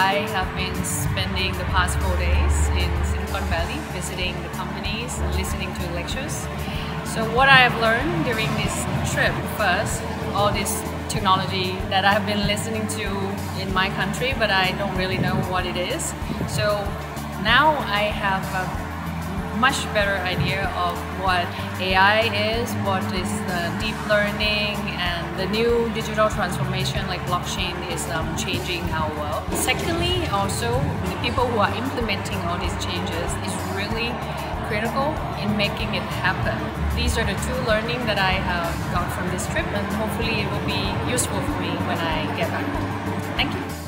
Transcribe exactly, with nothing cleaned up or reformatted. I have been spending the past four days in Silicon Valley visiting the companies, listening to lectures. So what I have learned during this trip, first, all this technology that I have been listening to in my country, but I don't really know what it is. So now I have a much better idea of what A I is, what is the deep learning, and the new digital transformation like blockchain is um, changing our world. Secondly, also the people who are implementing all these changes is really critical in making it happen. These are the two learnings that I have got from this trip, and hopefully it will be useful for me when I get back home. Thank you.